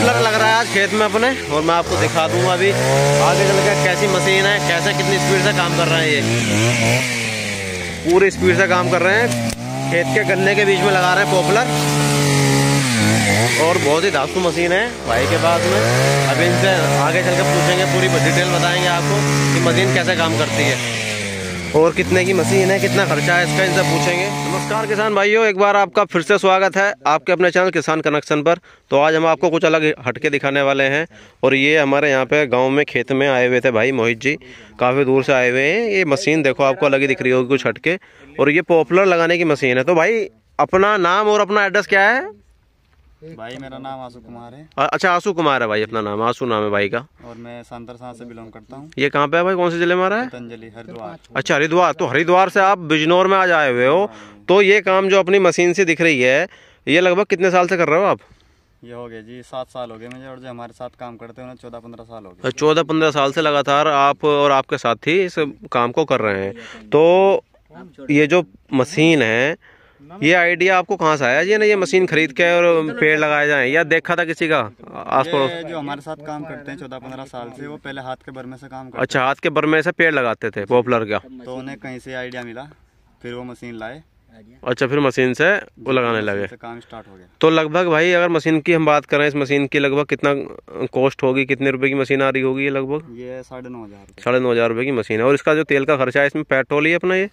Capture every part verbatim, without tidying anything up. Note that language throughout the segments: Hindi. मफलर लग रहा है आज खेत में अपने, और मैं आपको दिखा दूंगा अभी आगे चल के कैसी मशीन है, कैसे कितनी स्पीड से काम कर रहा है। ये पूरी स्पीड से काम कर रहे हैं, खेत के गन्ने के बीच में लगा रहे हैं पॉपुलर, और बहुत ही धाकू मशीन है भाई के पास में। अभी इनसे आगे चल के पूछेंगे, पूरी डिटेल बताएंगे आपको कि मशीन कैसे काम करती है और कितने की मशीन है, कितना खर्चा है इसका, इनसे पूछेंगे। नमस्कार किसान भाइयों, एक बार आपका फिर से स्वागत है आपके अपने चैनल किसान कनेक्शन पर। तो आज हम आपको कुछ अलग हटके दिखाने वाले हैं, और ये हमारे यहाँ पे गांव में खेत में आए हुए थे भाई मोहित जी, काफ़ी दूर से आए हुए हैं। ये मशीन देखो आपको अलग ही दिख रही होगी कुछ हटके, और ये पॉपुलर लगाने की मशीन है। तो भाई अपना नाम और अपना एड्रेस क्या है? भाई मेरा नाम आशु कुमार है। अच्छा, आशु कुमार है भाई अपना नाम, आशु नाम है भाई का, और मैं सांतरसाह से बिलोंग करता हूँ। ये कहाँ पे है भाई, कौन से जिले में आ रहा है? तंजली, हरिद्वार। अच्छा हरिद्वार, तो हरिद्वार से आप बिजनौर में आज आए हुए हो। तो ये काम जो अपनी मशीन से दिख रही है, ये लगभग कितने साल से कर रहे हो आप? ये हो गया जी सात साल हो गए मुझे, और जो हमारे साथ काम करते हैं चौदह पंद्रह साल हो गए। चौदह पंद्रह साल से लगातार आप और आपके साथी इस काम को कर रहे हैं। तो ये जो मशीन है, ये आइडिया आपको कहाँ से आया? ये ना ये मशीन खरीद के और पेड़ लगाए जाएं, या देखा था किसी का आस पड़ोस? जो हमारे साथ काम करते हैं चौदह पंद्रह साल से, वो पहले हाथ के बरमे से काम करते। अच्छा, हाथ के बरमे से पेड़ लगाते थे पॉपुलर का, तो उन्हें कहीं से आइडिया मिला, फिर वो मशीन लाए। अच्छा, फिर मशीन से वो लगाने लगे, काम स्टार्ट हो गया। तो लगभग भाई अगर मशीन की हम बात करें, इस मशीन की लगभग कितना कॉस्ट होगी, कितने रुपए की मशीन आ रही होगी? ये लगभग ये साढ़े नौ हजार साढ़े नौ हजार रुपए की मशीन है। और इसका जो तेल का खर्चा है, इसमें पेट्रोल ही अपना ये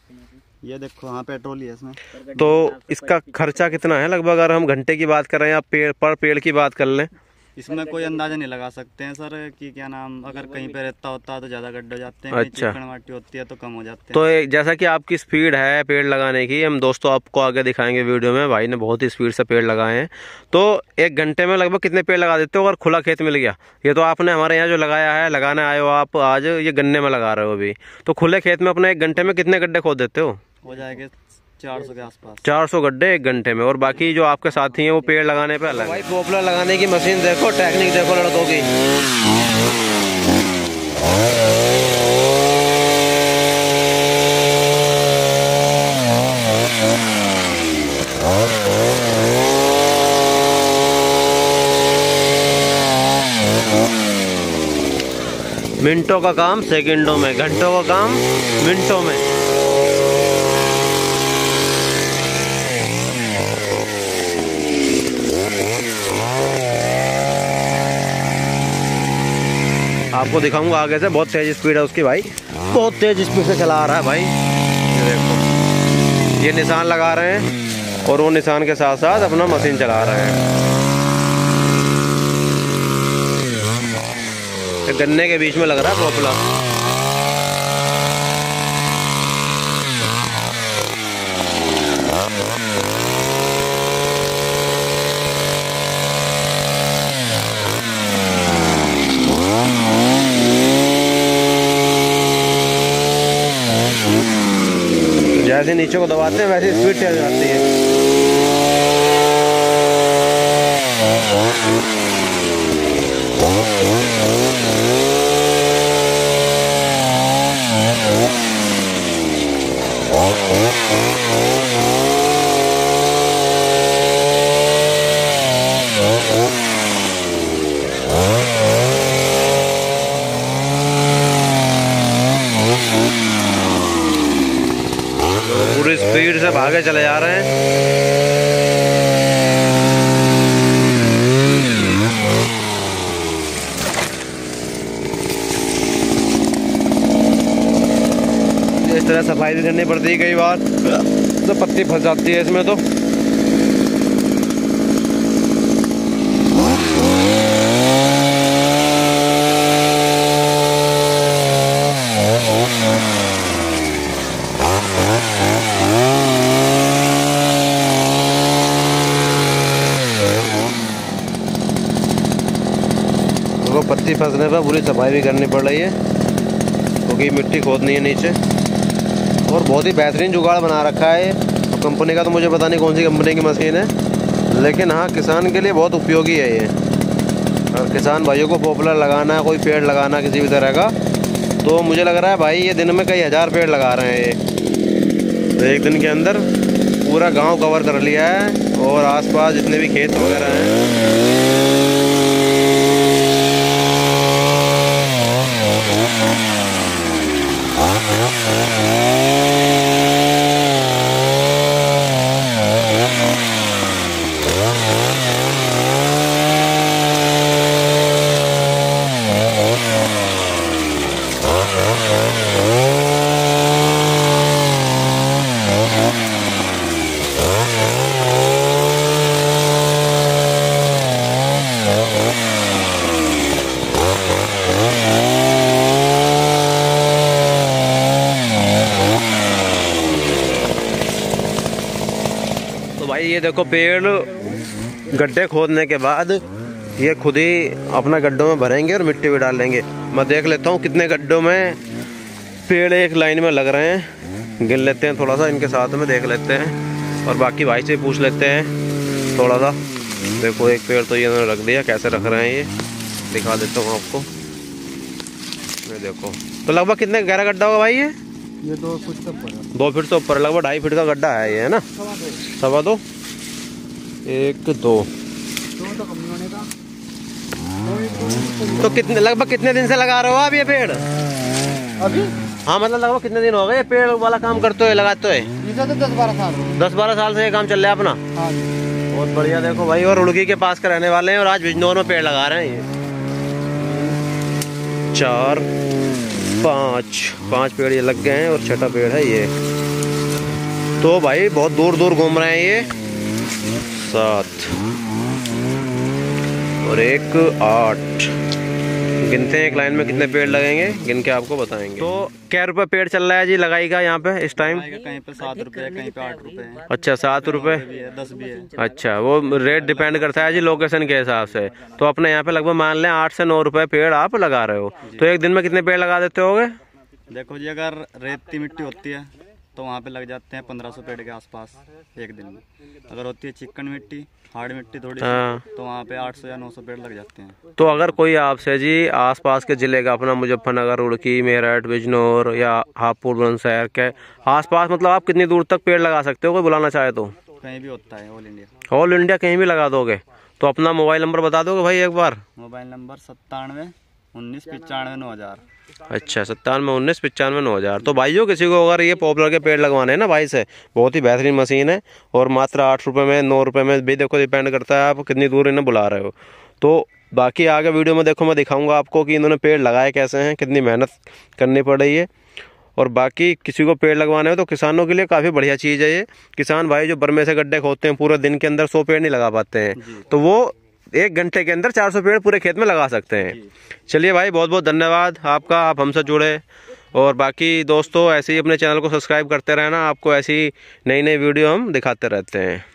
ये देखो, हाँ पेट्रोल ही है इसमें। तो इसका खर्चा कितना है लगभग, अगर हम घंटे की बात कर रहे हैं या पेड़ पर पेड़ की बात कर लें? इसमें कोई अंदाजा नहीं लगा सकते हैं सर कि क्या नाम, अगर कहीं पे रहता होता तो ज्यादा गड्ढे हो जाते हैं। अच्छा, चिकन माटी होती है तो कम हो जाते हैं। तो जैसा कि आपकी स्पीड है पेड़ लगाने की, हम दोस्तों आपको आगे दिखाएंगे वीडियो में, भाई ने बहुत ही स्पीड से पेड़ लगाए हैं। तो एक घंटे में लगभग कितने पेड़ लगा देते हो अगर खुला खेत मिल गया? ये तो आपने हमारे यहाँ जो लगाया है, लगाने आए हो आप आज, ये गन्ने में लगा रहे हो अभी, तो खुले खेत में अपने एक घंटे में कितने गड्ढे खोद देते हो? हो जाएंगे चार सौ के आसपास, चार सौ गड्ढे एक घंटे में। और बाकी जो आपके साथी हैं वो पेड़ लगाने पे अलग। भाई पॉपुलर लगाने की मशीन देखो, टेक्निक देखो लड़कों की। मिनटों का काम सेकंडों में, घंटों का काम मिनटों में। आपको दिखाऊंगा आगे से, बहुत तेज स्पीड है उसकी भाई, बहुत तेज स्पीड से चला आ रहा है भाई। ये देखो, ये निशान लगा रहे हैं और वो निशान के साथ साथ अपना मशीन चला रहे हैं। गन्ने के बीच में लग रहा है पॉपुलर। जैसे नीचे को दबाते हैं वैसे स्पीड चल जाती है। पूरी स्पीड से भागे चले जा रहे हैं। इस तरह सफाई भी करनी पड़ती है कई बार, तो पत्ती फंस जाती है इसमें। तो पत्ती फंसने पर पूरी सफाई भी करनी पड़ रही है, क्योंकि तो मिट्टी खोदनी है नीचे। और बहुत ही बेहतरीन जुगाड़ बना रखा है, तो कंपनी का तो मुझे पता नहीं कौन सी कंपनी की मशीन है, लेकिन हाँ किसान के लिए बहुत उपयोगी है ये। और किसान भाइयों को पॉपुलर लगाना, कोई पेड़ लगाना किसी भी तरह का, तो मुझे लग रहा है भाई ये दिन में कई हज़ार पेड़ लगा रहे हैं ये, तो एक दिन के अंदर पूरा गाँव कवर कर लिया है और आस जितने भी खेत वगैरह हैं। ये देखो पेड़ गड्ढे खोदने के बाद ये खुद ही अपना गड्ढों में भरेंगे और मिट्टी भी डाल लेंगे। मैं देख लेता हूँ कितने गड्ढों में पेड़ एक लाइन में लग रहे हैं, गिन लेते हैं थोड़ा सा इनके साथ में, देख लेते हैं और बाकी भाई से पूछ लेते हैं थोड़ा सा। देखो एक पेड़ तो ये इन्होंने रख दिया, कैसे रख रहे हैं ये दिखा देता हूँ आपको। ये देखो तो लगभग कितने गहरा गड्ढा होगा भाई ये? ये दो फीट से ऊपर, दो फीट से ऊपर, लगभग ढाई फीट का गड्ढा है ये, है ना? सवा दो, एक दो, दो तो कम होने का। तो कितने लगभग कितने दिन से लगा रहे हो आप ये पेड़ अभी? हाँ मतलब लगभग कितने दिन हो गए ये पेड़ वाला काम करते हुए, लगाते हुए? तो दस बारह साल दस बारह साल से ये काम चल रहा है अपना। बहुत बढ़िया। देखो भाई और उड़की के पास के रहने वाले हैं और आज बिजनौर में पेड़ लगा रहे हैं ये। चार पाँच पाँच पेड़ ये लग गए हैं और छठा पेड़ है ये। तो भाई बहुत दूर दूर घूम रहे हैं ये। सात और एक आठ, गिनते हैं एक लाइन में कितने पेड़ लगेंगे, गिन के आपको बताएंगे। तो क्या रुपए पेड़ चल रहा है जी लगाई का यहाँ पे इस टाइम? कहीं पे सात रुपए, कहीं पे आठ रुपए। अच्छा सात रुपए, दस भी है। अच्छा वो रेट डिपेंड करता है जी लोकेशन के हिसाब से। तो अपने यहाँ पे लगभग मान लें आठ से नौ रुपए पेड़ आप लगा रहे हो। तो एक दिन में कितने पेड़ लगा देते होगे? देखो जी अगर रेती मिट्टी होती है तो वहाँ पे लग जाते हैं पंद्रह सौ पेड़ के आसपास एक दिन में। अगर होती है चिकन मिट्टी, हार्ड मिट्टी थोड़ी हाँ। तो वहाँ पे आठ सौ या नौ सौ पेड़ लग जाते हैं। तो अगर कोई आपसे जी आसपास के जिले का अपना मुजफ्फरनगर, उड़की, मेरठ, बिजनौर या हापुड़, बुलंदशहर के आसपास, मतलब आप कितनी दूर तक पेड़ लगा सकते हो कोई बुलाना चाहे तो? कहीं भी होता है, ऑल इंडिया, ऑल इंडिया कहीं भी लगा दोगे। तो अपना मोबाइल नंबर बता दोगे भाई एक बार? मोबाइल नंबर सत्तानवे उन्नीस पिचानवे नौ हजार। अच्छा सत्तानवे उन्नीस पिचानवे नौ हज़ार। तो भाइयों किसी को अगर ये पॉपुलर के पेड़ लगवाने हैं ना भाई से, बहुत ही बेहतरीन मशीन है और मात्र आठ रुपये में नौ रुपये में भी देखो डिपेंड करता है आप कितनी दूर इन्हें बुला रहे हो। तो बाकी आगे वीडियो में देखो मैं दिखाऊंगा आपको कि इन्होंने पेड़ लगाए कैसे हैं, कितनी मेहनत करनी पड़ रही है। और बाकी किसी को पेड़ लगवाने हो तो किसानों के लिए काफ़ी बढ़िया चीज़ है ये। किसान भाई जो बर्मे से गड्ढे खोदते हैं पूरे दिन के अंदर सौ पेड़ नहीं लगा पाते हैं, तो वो एक घंटे के अंदर चार सौ पेड़ पूरे खेत में लगा सकते हैं। चलिए भाई बहुत बहुत धन्यवाद आपका, आप हमसे जुड़े। और बाकी दोस्तों ऐसे ही अपने चैनल को सब्सक्राइब करते रहना, आपको ऐसी नई नई वीडियो हम दिखाते रहते हैं।